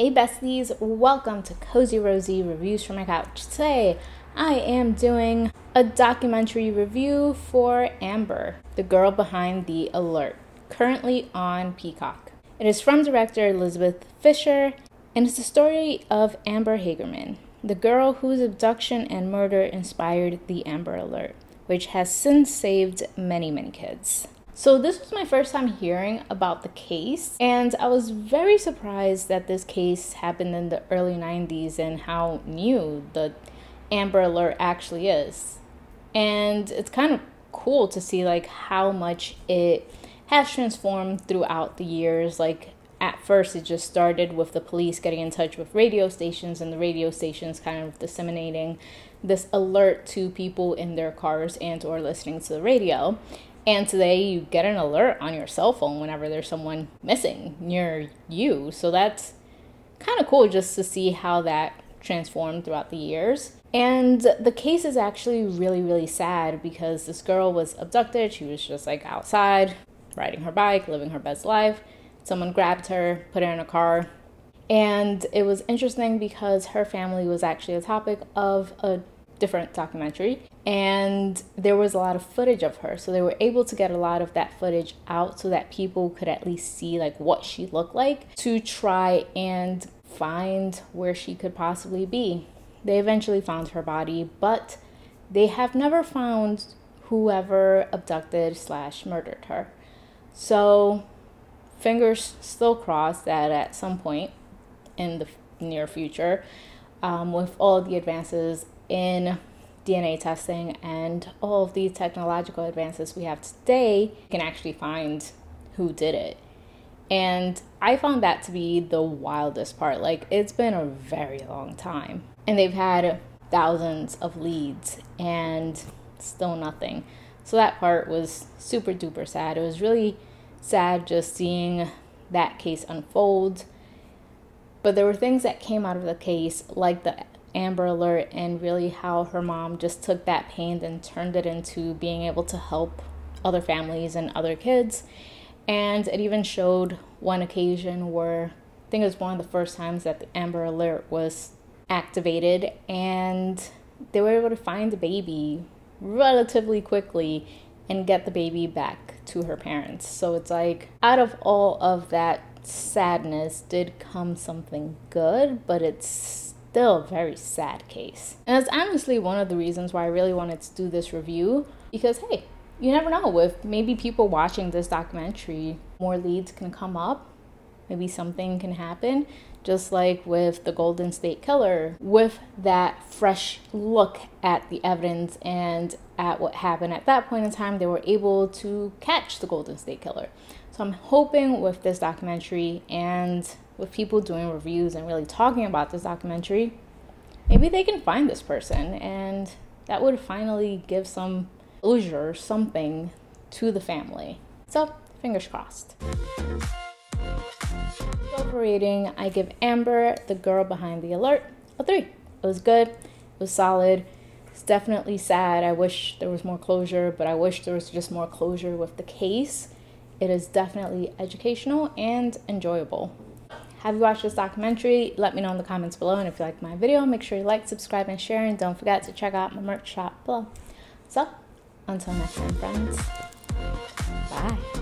Hey besties, welcome to Cozy Rosie Reviews from My Couch. Today I am doing a documentary review for Amber, the girl behind the alert, currently on Peacock. It is from director Elizabeth Fisher, and it's the story of Amber Hagerman, the girl whose abduction and murder inspired the Amber Alert, which has since saved many, many kids. So this was my first time hearing about the case, and I was very surprised that this case happened in the early 90s and how new the Amber Alert actually is. And it's kind of cool to see like how much it has transformed throughout the years. Like at first it just started with the police getting in touch with radio stations and the radio stations kind of disseminating this alert to people in their cars and or listening to the radio. And today you get an alert on your cell phone whenever there's someone missing near you. So that's kind of cool just to see how that transformed throughout the years. And the case is actually really, really sad because this girl was abducted. She was just like outside, riding her bike, living her best life. Someone grabbed her, put her in a car. And it was interesting because her family was actually a topic of a different documentary, and there was a lot of footage of her, so they were able to get a lot of that footage out so that people could at least see like what she looked like to try and find where she could possibly be. They eventually found her body, but they have never found whoever abducted slash murdered her, so fingers still crossed that at some point in the near future, with all the advances in DNA testing and all of the technological advances we have today, we can actually find who did it. And I found that to be the wildest part. Like, it's been a very long time and they've had thousands of leads and still nothing. So that part was super duper sad. It was really sad just seeing that case unfold. But there were things that came out of the case, like the Amber Alert, and really how her mom just took that pain and turned it into being able to help other families and other kids. And it even showed one occasion where I think it was one of the first times that the Amber Alert was activated, and they were able to find the baby relatively quickly and get the baby back to her parents. So it's like, out of all of that sadness did come something good, but it's still a very sad case. And that's honestly one of the reasons why I really wanted to do this review, because hey, you never know, with maybe people watching this documentary, more leads can come up, maybe something can happen, just like with the Golden State Killer, with that fresh look at the evidence and at what happened at that point in time, they were able to catch the Golden State Killer. So I'm hoping with this documentary and with people doing reviews and really talking about this documentary, maybe they can find this person, and that would finally give some closure or something to the family. So fingers crossed. So for rating, I give Amber, the girl behind the alert, a 3. It was good, it was solid, it's definitely sad. I wish there was more closure, but I wish there was just more closure with the case. It is definitely educational and enjoyable. Have you watched this documentary? Let me know in the comments below. And if you like my video, make sure you like, subscribe, and share. And don't forget to check out my merch shop below. So, until next time, friends. Bye.